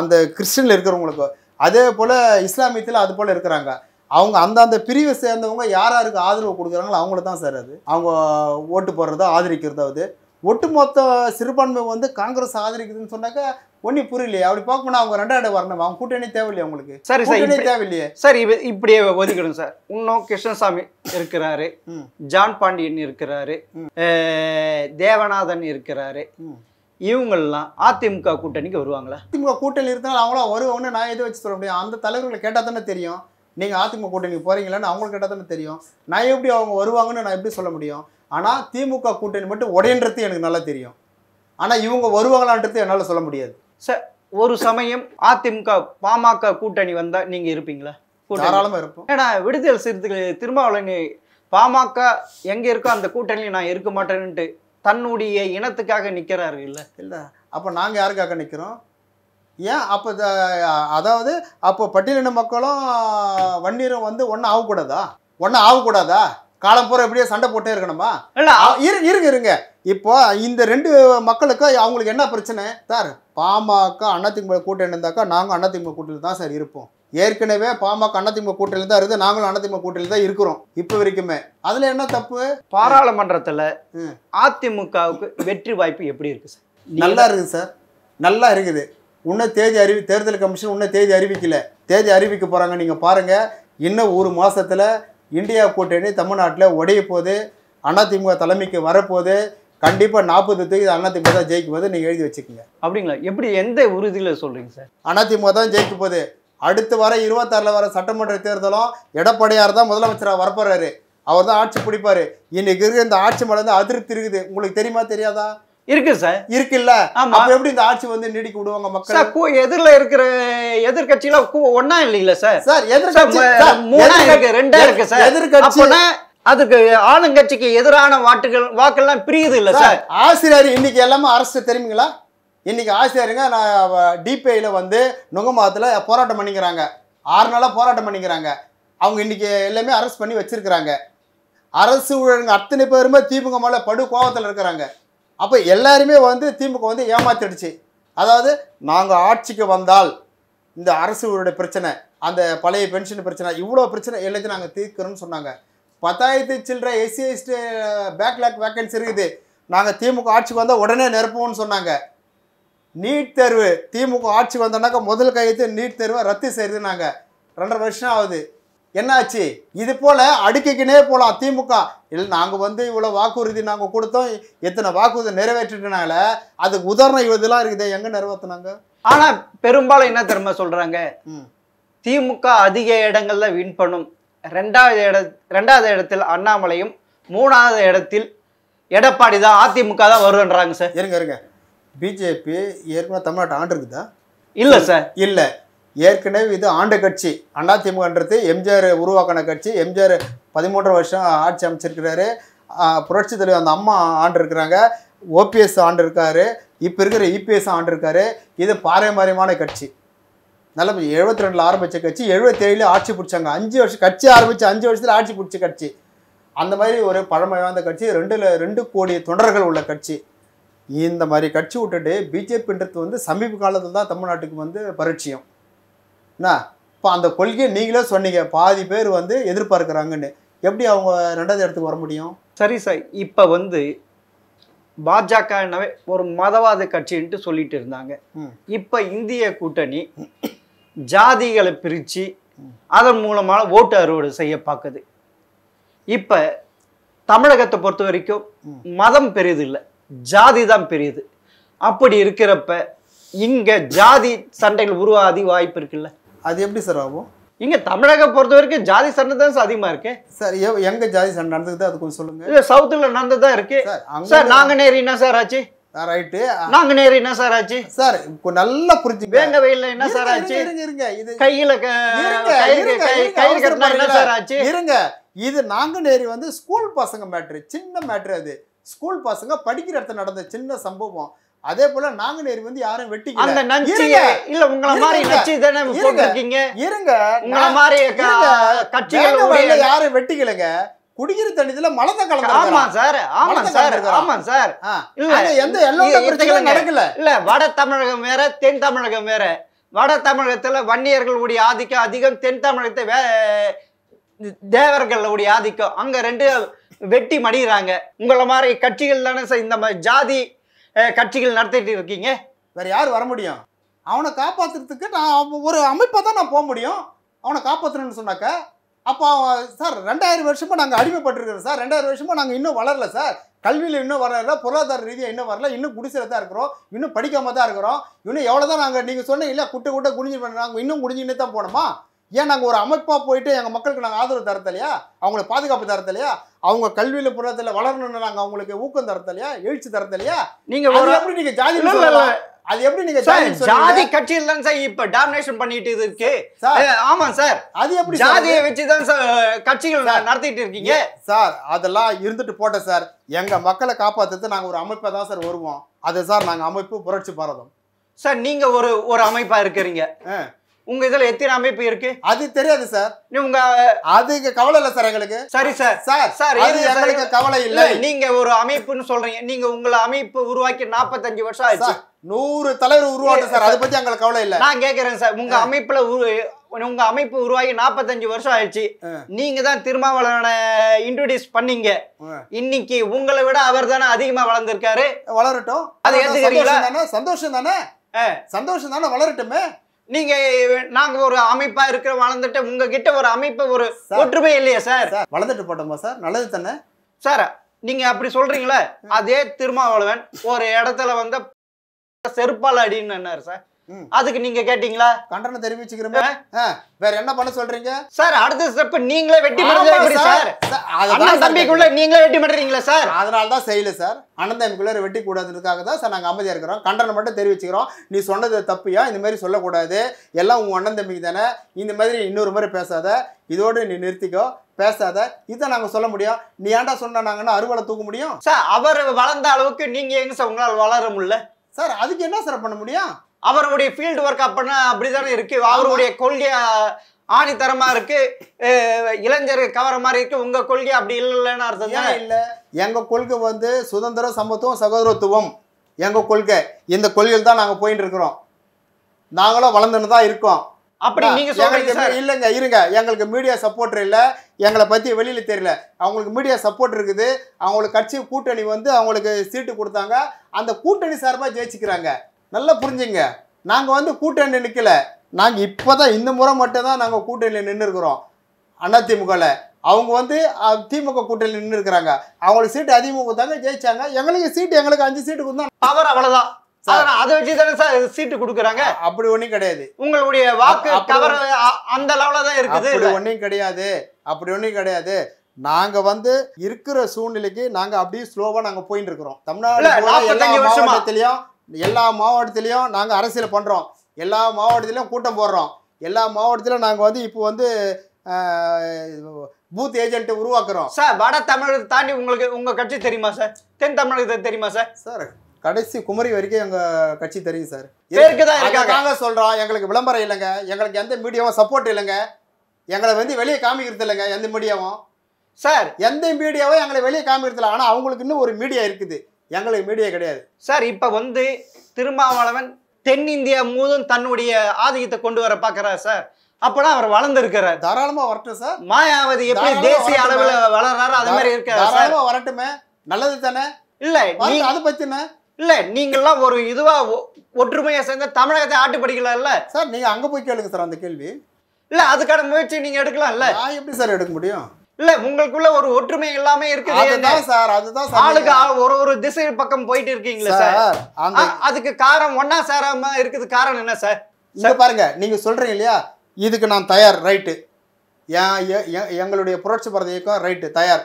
அந்த கிறிஸ்டியன்ல இருக்கிறவங்களுக்கு அதே போல இஸ்லாமியத்தில் அது போல இருக்கிறாங்க. அவங்க அந்தந்த பிரிவை சேர்ந்தவங்க யாராருக்கு ஆதரவு கொடுக்குறாங்களோ அவங்கள தான் சார் அது அவங்க ஓட்டு போடுறதோ ஆதரிக்கிறதாவது. ஒட்டுமொத்த சிறுபான்மை வந்து காங்கிரஸ் ஆதரிக்குதுன்னு சொன்னாக்க ஒன்றும் புரியலையே. அப்படி பார்க்கணும்னா அவங்க ரெண்டாயிரம் வரணும், அவங்க கூட்டணி தேவையில்லையே அவங்களுக்கு. சரி சார், தேவையில்லையே சார். இப்படியே ஒதுக்கிடும் சார். இன்னும் கிருஷ்ணசாமி இருக்கிறாரு, ஜான் பாண்டியன் இருக்கிறாரு, தேவநாதன் இருக்கிறாரு. இவங்கெல்லாம் அதிமுக கூட்டணிக்கு வருவாங்களா? அதிமுக கூட்டணி இருந்தாலும் அவங்களா வருவாங்கன்னு நான் எது வச்சு சொல்ல முடியும்? அந்த தலைவர்களை கேட்டால் தானே தெரியும். நீங்கள் அதிமுக கூட்டணிக்கு போகிறீங்களான்னு அவங்களுக்கு கேட்டால் தானே தெரியும். நான் எப்படி அவங்க வருவாங்கன்னு நான் எப்படி சொல்ல முடியும்? ஆனால் திமுக கூட்டணி மட்டும் உடையன்றது எனக்கு நல்லா தெரியும். ஆனால் இவங்க வருவாங்களான்றது என்னால் சொல்ல முடியாது சார். ஒரு சமயம் அதிமுக பாமக கூட்டணி வந்தால் நீங்கள் இருப்பீங்களா? தாராளமாக இருப்போம். ஏன்னா விடுதலை சிறுத்தைகள் திருமாவளவன் பாமக எங்கே இருக்கோ அந்த கூட்டணியில் நான் இருக்க மாட்டேன்னுட்டு தன்னுடைய இனத்துக்காக நிற்கிறாரு. இல்லை இல்லை, அப்போ நாங்கள் யாருக்காக நிற்கிறோம்? ஏன் அப்போ அதாவது அப்போ பட்டியலின மக்களும் வன்னியரும் வந்து ஒன்றும் ஆகக்கூடாதா? ஒன்றும் ஆகக்கூடாதா? காலம்பூரா எப்படியே சண்டை போட்டே இருக்கணுமா? இல்லை இருங்க. இப்போ இந்த ரெண்டு மக்களுக்கு அவங்களுக்கு என்ன பிரச்சனை சார்? பாமக அதிமுக கூட்டணி இருந்தாக்கா நாங்கள் அதிமுக கூட்டணி தான் சார் இருப்போம். ஏற்கனவே பாமக அதிமுக கூட்டணியில் தான் இருக்குது, நாங்களும் அதிமுக கூட்டணியில் தான் இருக்கிறோம் இப்போ வரைக்குமே. அதில் என்ன தப்பு? பாராளுமன்றத்தில் அதிமுகவுக்கு வெற்றி வாய்ப்பு எப்படி இருக்குது சார்? நல்லா இருக்குது சார், நல்லா இருக்குது. இன்னும் தேதி தேர்தல் கமிஷன் இன்னும் தேதி அறிவிக்கலை. தேதி அறிவிக்க போகிறாங்க, நீங்கள் பாருங்கள். இன்னும் ஒரு மாதத்தில் இந்தியா கூட்டணி தமிழ்நாட்டில் உடைய போது, அதிமுக தலைமைக்கு வரப்போது. கண்டிப்பாக 40 இது அதிமுக தான் ஜெயிக்கும் போது நீங்கள் எழுதி வச்சுக்கோங்க. அப்படிங்களா? எப்படி எந்த உறுதியில் சொல்கிறீங்க சார்? அதிமுக தான் ஜெயிக்கும் போது. அடுத்து வர 26ல் வர சட்டமன்ற தேர்தலும் எடப்பாடியார் தான் முதலமைச்சராக வரப்போகிறாரு, அவர் தான் ஆட்சி பிடிப்பார். இன்னைக்கு இருக்கிற இந்த ஆட்சி மேலே வந்து அதிருப்தி இருக்குது. உங்களுக்கு தெரியுமா தெரியாதா? இருக்கு சார், இருக்குல்ல. அப்ப எப்படி இந்த ஆட்சி வந்து நீடிக்க விடுவாங்க மக்கள்? எதிரில இருக்கிற எதிர்கட்சியில ஒன்னா இல்லைங்களா சார்? சார் எதிர்கட்சி ரெண்டா இருக்கு சார். எதிர்கட்சி அதுக்கு ஆளுங்கட்சிக்கு எதிரான வாக்கெல்லாம் பிரியுது இல்ல சார்? ஆசிரியர் இன்னைக்கு எல்லாமே அரசு தெரியுங்களா? இன்னைக்கு ஆசிரியருங்க டிபிஐல வந்து நுங்கமாத்துல போராட்டம் பண்ணிக்கிறாங்க, 6 நாளா போராட்டம் பண்ணிக்கிறாங்க. அவங்க இன்னைக்கு எல்லாமே அரெஸ்ட் பண்ணி வச்சிருக்கிறாங்க. அரசு ஊழியர்கள் அத்தனை பேருமே திமுக மேல படு கோபத்தில் இருக்கிறாங்க. அப்போ எல்லாருமே வந்து திமுக வந்து ஏமாத்திடுச்சு. அதாவது நாங்கள் ஆட்சிக்கு வந்தால் இந்த அரசுடைய பிரச்சனை, அந்த பழைய பென்ஷன் பிரச்சனை, இவ்வளோ பிரச்சனை எல்லாத்தையும் நாங்கள் தீர்க்கிறோம்னு சொன்னாங்க. 10,000 சில்லற SC/ST பேக்லாக் வேக்கன்சி இருக்குது, நாங்கள் திமுக ஆட்சிக்கு வந்தால் உடனே நிரப்புவோம்னு சொன்னாங்க. நீட் தேர்வு திமுக ஆட்சி வந்தோன்னாக்கா முதல் கையெழுத்து நீட் தேர்வை ரத்து செய்யுது. நாங்கள் 2.5 வருஷம் ஆகுது, என்ன ஆச்சு? இது போல் அடுக்கிக்கினே போகலாம். திமுக இல்லை, நாங்கள் வந்து இவ்வளோ வாக்குறுதி நாங்கள் கொடுத்தோம், எத்தனை வாக்குறுதி நிறைவேற்றினால அதுக்கு உதாரணம் இவ்வளோதெல்லாம் இருக்குது. எங்கே நிறைவேற்றினாங்க? ஆனால் பெரும்பாலும் என்ன தெரியுமா சொல்கிறாங்க, திமுக அதிக இடங்களில் வின் பண்ணும். 2வது இடத்தில் அண்ணாமலையும் 3வது இடத்தில் எடப்பாடி தான் அதிமுக தான் வருன்றாங்க சார். இருங்க பிஜேபி ஏற்கனவே தமிழ்நாட்டை ஆண்டு இருக்குதா? இல்லை சார், இல்லை. ஏற்கனவே இது ஆண்ட கட்சி அதிமுகன்றது. எம்ஜிஆர் உருவாக்கின கட்சி. எம்ஜிஆர் 13 வருஷம் ஆட்சி அமைச்சிருக்கிறாரு. புரட்சி தலைவர் அந்த அம்மா ஆண்டு இருக்கிறாங்க, ஓபிஎஸ் ஆண்டு இருக்காரு, இப்போ இருக்கிற இபிஎஸ் ஆண்டு இருக்காரு. இது பாரம்பரியமான கட்சி. நல்ல 72ல் ஆரம்பித்த கட்சி, 77ல் ஆட்சி பிடிச்சாங்க. 5 வருஷம் கட்சி ஆரம்பித்து 5 வருஷத்தில் ஆட்சி பிடிச்ச கட்சி. அந்த மாதிரி ஒரு பழமை வாய்ந்த கட்சி, 2 கோடி தொண்டர்கள் உள்ள கட்சி. இந்த மாதிரி கட்சி விட்டுட்டு பிஜேபின்றது வந்து சமீப காலத்தில் தான் தமிழ்நாட்டுக்கு வந்து பரிச்சயம். என்ன இப்போ அந்த கொள்கையை நீங்களே சொன்னீங்க, பாதி பேர் வந்து எதிர்பார்க்குறாங்கன்னு. எப்படி அவங்க 2வது இடத்துக்கு வர முடியும்? சரி சார், இப்போ வந்து பாஜகனாவே ஒரு மதவாத கட்சின்ட்டு சொல்லிட்டு இருந்தாங்க. இப்போ இந்திய கூட்டணி ஜாதிகளை பிரித்து அதன் மூலமாக ஓட்டு அறுவடை செய்ய பார்க்குது. இப்போ தமிழகத்தை பொறுத்த வரைக்கும் மதம் பெரியது இல்லை, ஜாதி தான் பெரியது. அப்படி இருக்கிறப்ப இங்கே ஜாதி சண்டைகள் உருவாதி வாய்ப்பு இருக்குல்ல? அது எப்படி சார் ஆகும்? இங்கே தமிழக பொறுத்த வரைக்கும் ஜாதி சண்டை தான் சார் அதிகமாக இருக்கு சார். எங்கே ஜாதி சண்டை நடந்தது அது கொஞ்சம் சொல்லுங்க. இல்லை சவுத்தில் நடந்ததுதான் இருக்கு சார். நாங்குநேரி என்ன சார் ஆச்சு? ரைட்டு, நாங்குநேரி என்ன சார் ஆச்சு சார்? நல்லா புரிஞ்சு வேங்க. வெயில என்ன சார் ஆச்சு? கையில கயிறு கட்டினா என்ன சார் ஆச்சு? இருங்க, இது நாங்குநேரி வந்து ஸ்கூல் பசங்க மேட்ரு, சின்ன மேட்ரு, அது ஸ்கூல் பசங்க படிக்கிற இடத்துல நடந்த சின்ன சம்பவம். அதே போல நாங்குநேரி வந்து யாரும் வெட்டிக்கல. இல்ல உங்கள மாதிரி நச்சி தான போட்டுக்கிங்க. இருங்க, உங்கள மாதிரி கட்சிகள் யாரும் வெட்டிக்கலங்க. குடிக்கிற தண்ணில மலத்தை கலந்து. ஆமா சார், ஆமா சார், ஆமா சார். இல்ல எந்த எல்லா பிரச்சனையும் நடக்கல. இல்ல வட தமிழகம் வேற, தென் தமிழகம் வேற. வட தமிழகத்துல வன்னியர்களுடைய ஆதிக்கம் அதிகம், தென் தமிழகத்தை தேவர்களுடைய ஆதிக்கம். அங்க ரெண்டு வெட்டி மடிகிறாங்க. உங்கள மாதிரி கட்சிகள் தானே சார் இந்த மாதிரி ஜாதி கட்சிகள் நடத்திட்டு இருக்கீங்க. வேற யார் வர முடியும்? அவனை காப்பாத்துறதுக்கு நான் ஒரு அமைப்பை தான் நான் போக முடியும். அவனை காப்பாற்றணும்னு சொன்னாக்க அப்போ சார் 2000 வருஷமா நாங்கள் அடிமைப்பட்டிருக்கிறோம் சார். 2000 வருஷமா நாங்கள் இன்னும் வளரல சார். கல்வியில் இன்னும் வரல, பொருளாதார ரீதியாக இன்னும் வரல, இன்னும் குடிசையில தான் இருக்கிறோம், இன்னும் படிக்காம தான் இருக்கிறோம். இன்னும் எவ்வளோதான் நாங்கள் நீங்கள் சொன்ன இல்லை குட்டை குட்டை குடிஞ்சு நாங்கள் இன்னும் குடிஞ்சுன்னு தான் போனோமா? ஏன் நாங்கள் ஒரு அமைப்பாக போயிட்டு எங்கள் மக்களுக்கு நாங்கள் ஆதரவு தரத்தலையா? அவங்கள பாதுகாப்பு தரத்தலையா? அவங்க கல்வியில் புறத்தில் வளரணும்னு நாங்கள் அவங்களுக்கு ஊக்கம் தரத்தலையா? எழுச்சி தரத்தலையா? நீங்கள் எப்படி நீங்கள் ஜாதி அது எப்படி நீங்க ஜாதி கட்சியில் தான் சார் இப்ப டாமினேஷன் பண்ணிட்டு இருக்கு. ஆமா சார், அது எப்படி ஜாதியை வச்சுதான் சார் கட்சிகள் நடத்திட்டு இருக்கீங்க சார். அதெல்லாம் இருந்துட்டு போட்டேன் சார். எங்க மக்களை காப்பாத்துறது நாங்க ஒரு அமைப்பை தான் சார் வருவோம். அது சார் நாங்க அமைப்பு புரட்சி பாரதம் சார். நீங்க ஒரு அமைப்பா இருக்கிறீங்க. உங்க இதுல எத்தனை அமைப்பு இருக்கு அது தெரியாது சார். உங்க அதுக்கு கவலை இல்ல சார் எங்களுக்கு. சரி சார், சார் சார் எங்களுக்கு கவலை இல்லை. நீங்க ஒரு அமைப்புன்னு சொல்றீங்க. நீங்க உங்களை அமைப்பு உருவாக்கி 45 வருஷம் ஆயிடுச்சு. 100 தலைவர் உருவாட்டம் சார், அதை பத்தி எங்களுக்கு கவலை இல்லை. நான் கேட்கறேன் சார், உங்க அமைப்புல உங்க அமைப்பு உருவாகி 45 வருஷம் ஆயிடுச்சு. நீங்க தான் திருமாவளவனை இன்ட்ரோடியூஸ் பண்ணீங்க. இன்னைக்கு உங்களை விட அவர் தானே அதிகமா வளர்ந்துருக்காரு. வளரட்டும், அதை ஏத்துக்கிறீங்களா? சந்தோஷம் தானே, சந்தோஷம் தானே, வளரட்டுமே. நீங்க நாங்க ஒரு அமைப்பா இருக்கிற வளர்ந்துட்டு உங்ககிட்ட ஒரு அமைப்பு ஒரு ஒற்றுமை இல்லையா சார்? வளர்ந்துட்டு போட்டோமா சார், நல்லது தானே சார். நீங்க அப்படி சொல்றீங்களே, அதே திருமாவளவன் ஒரு இடத்துல வந்து செருப்பால் அடின்னு சார், அதுக்கு நீங்க கேட்டீங்களா? கண்டனம் தெரிவிச்சுக்கிறோமே. வேற என்ன பண்ண சொல்றீங்க சார்? அடுத்த ஸ்டெப் நீங்களே வெட்டி மாட்டீங்க சார். அண்ணன் தம்பிக்குள்ள நீங்களே வெட்டி மாட்டீங்களா சார்? அதனால தான் செய்யல சார். அண்ணன் தம்பிக்குள்ள வெட்டி கூடாதுன்றதுக்காக தான் சார் நாங்க அமைதியா இருக்கிறோம். கண்டனம் மட்டும் தெரிவிச்சுக்கிறோம். நீ சொன்னது தப்பியா, இந்த மாதிரி சொல்லக்கூடாது, எல்லாம் உங்க அண்ணன் தம்பிக்கு தானே, இந்த மாதிரி இன்னொரு முறை பேசாத, இதோடு நீ நிறுத்திக்கோ, பேசாத, இதை நாங்க சொல்ல முடியும். நீ ஏன்டா சொன்னாங்கன்னா அறுவலை தூக்க முடியும் சார். அவர் வளர்ந்த அளவுக்கு நீங்க எங்க சார் உங்களால் வளர முடியல சார்? அதுக்கு என்ன சார் பண்ண முடியும்? அவருடைய ஃபீல்டு ஒர்க் அப்படின்னா அப்படிதானே இருக்கு. அவருடைய கொள்கை ஆணித்தரமா இருக்கு, இளைஞர் கவர மாதிரி இருக்கு. உங்க கொள்கை அப்படி இல்லைன்னு அர்த்தம் தானே? இல்லை, எங்க கொள்கை வந்து சுதந்திரம், சமத்துவம், சகோதரத்துவம் எங்க கொள்கை. இந்த கொள்கையில் தான் நாங்க போயிட்டு இருக்கிறோம். நாங்களும் வளர்ந்துன்னு தான் இருக்கோம். அப்படி நீங்க சொல்றீங்க இல்லைங்க? இருங்க, எங்களுக்கு மீடியா சப்போர்ட் இல்லை, எங்களை பற்றி வெளியில் தெரியல. அவங்களுக்கு மீடியா சப்போர்ட் இருக்குது. அவங்களுக்கு கட்சி கூட்டணி வந்து அவங்களுக்கு சீட்டு கொடுத்தாங்க. அந்த கூட்டணி சார்பாக ஜெயிச்சுக்கிறாங்க. நல்லா புரிஞ்சுங்க, நாங்கள் வந்து கூட்டணி நிற்கல. நாங்கள் இப்போ தான் இந்த முறை மட்டும்தான் நாங்கள் கூட்டணியில் நின்று இருக்கிறோம். அதிமுகவில் அவங்க வந்து திமுக கூட்டணியில் நின்று இருக்கிறாங்க. அவங்களுக்கு சீட்டு அதிமுக கொடுத்தாங்க, ஜெயிச்சாங்க. எங்களுக்கு சீட்டு, எங்களுக்கு 5 சீட்டு கொடுத்தா பவர் அவ்வளோதான். அதை வச்சு தானே சார் சீட்டு கொடுக்குறாங்க. அப்படி ஒன்றும் கிடையாது. உங்களுடைய வாக்கு கவர் அந்த லெவலில் தான் இருக்குது. அப்படி ஒன்றும் கிடையாது, அப்படி ஒன்றும் கிடையாது. நாங்க வந்து இருக்கிற சூழ்நிலைக்கு நாங்க அப்படியே ஸ்லோவா நாங்க போயிட்டு இருக்கிறோம். தமிழ்நாட்டுலயும் எல்லா மாவட்டத்திலையும் நாங்கள் அரசியல் பண்ணுறோம். எல்லா மாவட்டத்திலையும் கூட்டம் போடுறோம். எல்லா மாவட்டத்திலும் நாங்கள் வந்து இப்போ வந்து பூத் ஏஜென்ட் உருவாக்குறோம் சார். வட தமிழகத்தை தாண்டி உங்களுக்கு உங்கள் கட்சி தெரியுமா சார்? தென் தமிழகத்தை தெரியுமா சார்? சார் கடைசி குமரி வரைக்கும் எங்கள் கட்சி தெரியும் சார். நாங்கள் சொல்கிறோம், எங்களுக்கு விளம்பரம் இல்லைங்க, எங்களுக்கு எந்த மீடியாவும் சப்போர்ட் இல்லைங்க, எங்களை வந்து வெளியே காமிக்கிறது இல்லைங்க எந்த மீடியாவும் சார். எந்த மீடியாவும் எங்களை வெளியே காமிக்கிறது இல்லை. ஆனால் அவங்களுக்கு இன்னும் ஒரு மீடியா இருக்குது, எங்களுக்கு மீடியா கிடையாது சார். இப்போ வந்து திருமாவளவன் தென்னிந்தியா முழுவதும் தன்னுடைய ஆதிக்கத்தை கொண்டு வர பார்க்குறாரு சார். அப்போனா அவர் வளர்ந்துருக்கிறார், தாராளமாக வரட்டும் சார். மாயாவதி எப்படி தேசிய அளவில் வளர்றாரு அது மாதிரி இருக்காரு. தாராளமாக வரட்டுமே, நல்லது தானே. இல்லை நீங்கள் அதை பற்றின இல்லை, நீங்கள்லாம் ஒரு இதுவாக ஒற்றுமையாக சேர்ந்த தமிழகத்தை ஆட்டுப்படிக்கலாம்ல சார். நீங்கள் அங்கே போய் கேளுங்க சார் அந்த கேள்வி. இல்லை, அதுக்கான முயற்சி நீங்கள் எடுக்கலாம்ல. நான் எப்படி சார் எடுக்க முடியும்? இல்ல உங்களுக்குள்ள ஒரு ஒற்றுமை எல்லாமே இருக்குது. ஒரு ஒரு திசை பக்கம் போயிட்டு இருக்கீங்களா சார்? அதுக்கு காரணம் ஒன்னா சேராம இருக்குது. காரணம் என்ன சார்? சார் பாருங்க, நீங்க சொல்றீங்க இல்லையா, இதுக்கு நான் தயார், ரைட்டு. எங்களுடைய புரட்சி பாரத இயக்கம் ரைட்டு, தயார்.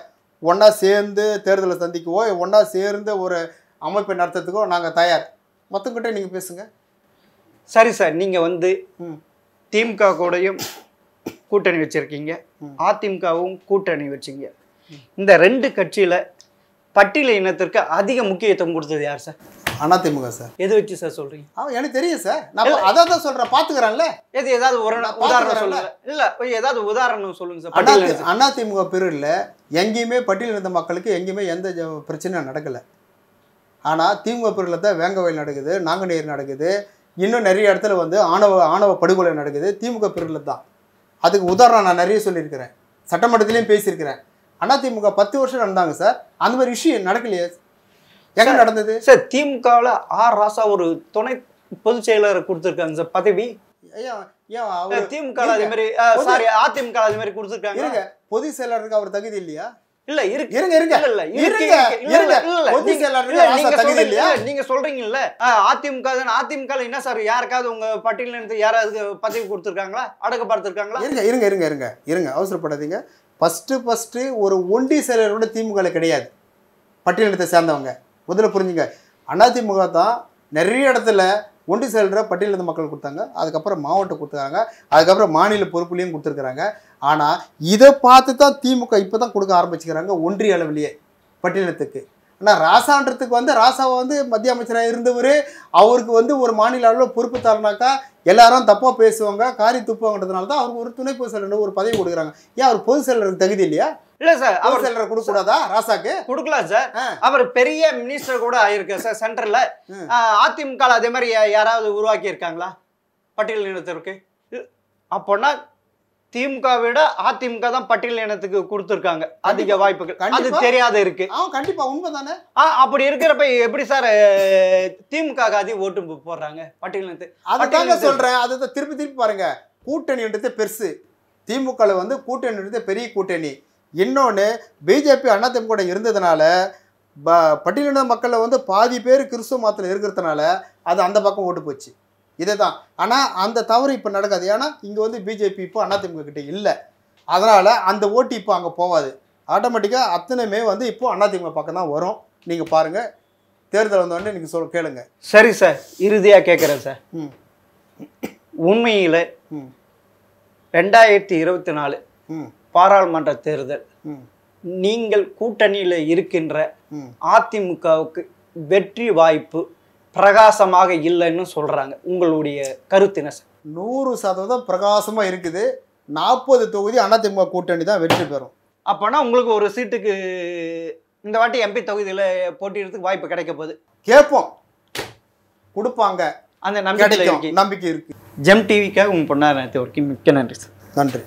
ஒன்னா சேர்ந்து தேர்தலை சந்திக்கவோ, ஒன்னா சேர்ந்து ஒரு அமைப்பை நடத்துறதுக்கோ நாங்க தயார். மொத்தங்கிட்ட நீங்க பேசுங்க. சரி சார், நீங்க வந்து திமுக கூடயும் கூட்டணி வச்சிருக்கீங்க. அதிமுகவும் கூட்டணி வச்சிங்க. இந்த ரெண்டு கட்சியில பட்டியல் இனத்திற்கு அதிக முக்கியத்துவம் கொடுத்தது யார் சார்? அதிமுக சார். எது வச்சு சார் சொல்றீங்க? எனக்கு தெரியும் சார், நான் அதான் சொல்றேன், பாத்துக்கிறேன்ல. எது ஏதாவது ஒரு உதாரணம் சொல்லுங்க. இல்ல ஏதாவது உதாரணம் சொல்லுங்க சார். அதிமுக பேரில் எங்கேயுமே பட்டியல் இனத்த மக்களுக்கு எங்கேயுமே எந்த பிரச்சனையும் நடக்கல. ஆனா திமுக பேரில் தான் வேங்கவயல் நடக்குது, நாங்குநேரி நடக்குது, இன்னும் நிறைய இடத்துல வந்து ஆணவ படுகொலை நடக்குது, திமுக பேரில் தான். அதுக்கு உதாரணம் நான் நிறைய சொல்லியிருக்கிறேன், சட்டமன்றத்திலையும் பேசியிருக்கிறேன். அதிமுக 10 வருஷம் நடந்தாங்க சார், அந்த மாதிரி விஷயம் நடக்கலையே. எங்க நடந்தது சார்? திமுகவில் ஆர் ராசா ஒரு துணை பொதுச் செயலரை கொடுத்துருக்காங்க சார் பதவி. திமுக அதிமுக அது மாதிரி கொடுத்துருக்காங்க. பொதுச் செயலருக்கு அவர் தகுதி இல்லையா? இல்ல இருக்கு. நீங்க சொல்றீங்கல்ல அதிமுக, அதிமுக என்ன சார், யாருக்காவது உங்க பட்டியலிருந்து யாராவது பதவி கொடுத்துருக்காங்களா, அடக்கப்படுத்திருக்காங்களா? இருங்க அவசரப்படாதீங்க. ஃபர்ஸ்ட் ஒரு ஒண்டி செயலரோட திமுக கிடையாது, பட்டியலினத்தை சேர்ந்தவங்க முதல்ல புரிஞ்சுங்க. அதிமுக தான் நிறைய இடத்துல ஒண்டி செயலரை பட்டியலினத்த மக்கள் கொடுத்தாங்க, அதுக்கப்புறம் மாவட்டம் கொடுத்துருக்காங்க, அதுக்கப்புறம் மாநில பொறுப்புலையும் கொடுத்துருக்குறாங்க. ஆனால் இதை பார்த்து தான் திமுக இப்போ தான் கொடுக்க ஆரம்பிச்சுக்கிறாங்க ஒன்றிய அளவிலேயே பட்டியலினத்துக்கு. ஆனால் ராசான்றதுக்கு வந்து ராசாவை வந்து மத்திய அமைச்சராக இருந்தவர், அவருக்கு வந்து ஒரு மாநில அளவில் பொறுப்பு தரனாக்கா எல்லாரும் தப்பாக பேசுவாங்க, காரி துப்புவாங்கன்றதுனால தான் அவருக்கு ஒரு துணை பொதுச் செயலர் ஒரு பதவி கொடுக்குறாங்க. ஏன் அவர் பொதுச் செயலருக்கு தகுதி இல்லையா? இல்ல சார், அவர் செல்ற கொடுக்க கூடாதா? ராசாக்கு கொடுக்கலாம் சார், அவர் பெரிய மினிஸ்டர் கூட ஆயிருக்காரு சார் சென்ட்ரல்ல. அதிமுக அதே மாதிரி யாராவது உருவாக்கி இருக்காங்களா பட்டியல் இனத்திற்கு? அப்போனா திமுக விட அதிமுக தான் பட்டியல் இனத்துக்கு கொடுத்துருக்காங்க அதிக வாய்ப்புகள். அது தெரியாத இருக்கு. கண்டிப்பா உண்மைதானே. அப்படி இருக்கிறப்ப எப்படி சார் திமுக அதிக ஓட்டு போடுறாங்க பட்டியல் இனத்துக்கு? அதுதாங்க சொல்றேன், அதை திருப்பி திருப்பி பாருங்க. கூட்டணின்றது பெருசு, திமுக வந்து கூட்டணின்றது பெரிய கூட்டணி. இன்னொன்று பிஜேபி அதிமுக கூட இருந்ததுனால பட்டியலின மக்களை வந்து பாதி பேர் கிறிஸ்துவ மதத்தில் இருக்கிறதுனால அது அந்த பக்கம் ஓட்டு போச்சு. இதே தான். ஆனால் அந்த தவறு இப்போ நடக்காது, ஏன்னா இங்கே வந்து பிஜேபி இப்போ அதிமுக கிட்டே இல்லை, அதனால் அந்த ஓட்டு இப்போ அங்கே போகாது. ஆட்டோமேட்டிக்காக அத்தனையுமே வந்து இப்போ அதிமுக பக்கம் தான் வரும். நீங்கள் பாருங்கள், தேர்தல் வந்தோடனே நீங்கள் சொல்ல கேளுங்க. சரி சார், இறுதியாக கேட்குறேன் சார், உண்மையில் 2024 பாராளுமன்ற தேர்தல் நீங்கள் கூட்டணியில் இருக்கின்ற அதிமுகவுக்கு வெற்றி வாய்ப்பு பிரகாசமாக இல்லைன்னு சொல்கிறாங்க, உங்களுடைய கருத்துன சார்? 100% பிரகாசமாக இருக்குது. 40 தொகுதி அதிமுக கூட்டணி தான் வெற்றி பெறும். அப்போனா உங்களுக்கு ஒரு சீட்டுக்கு இந்த வாட்டி எம்பி தொகுதியில் போட்டியிடுறதுக்கு வாய்ப்பு கிடைக்க போகுது. கேட்போம், கொடுப்பாங்க, அந்த நம்பிக்கை இருக்கு. ஜெம் டிவிக்காக உங்கள் பொண்ணாக நேற்று வரைக்கும் மிக்க நன்றி சார். நன்றி.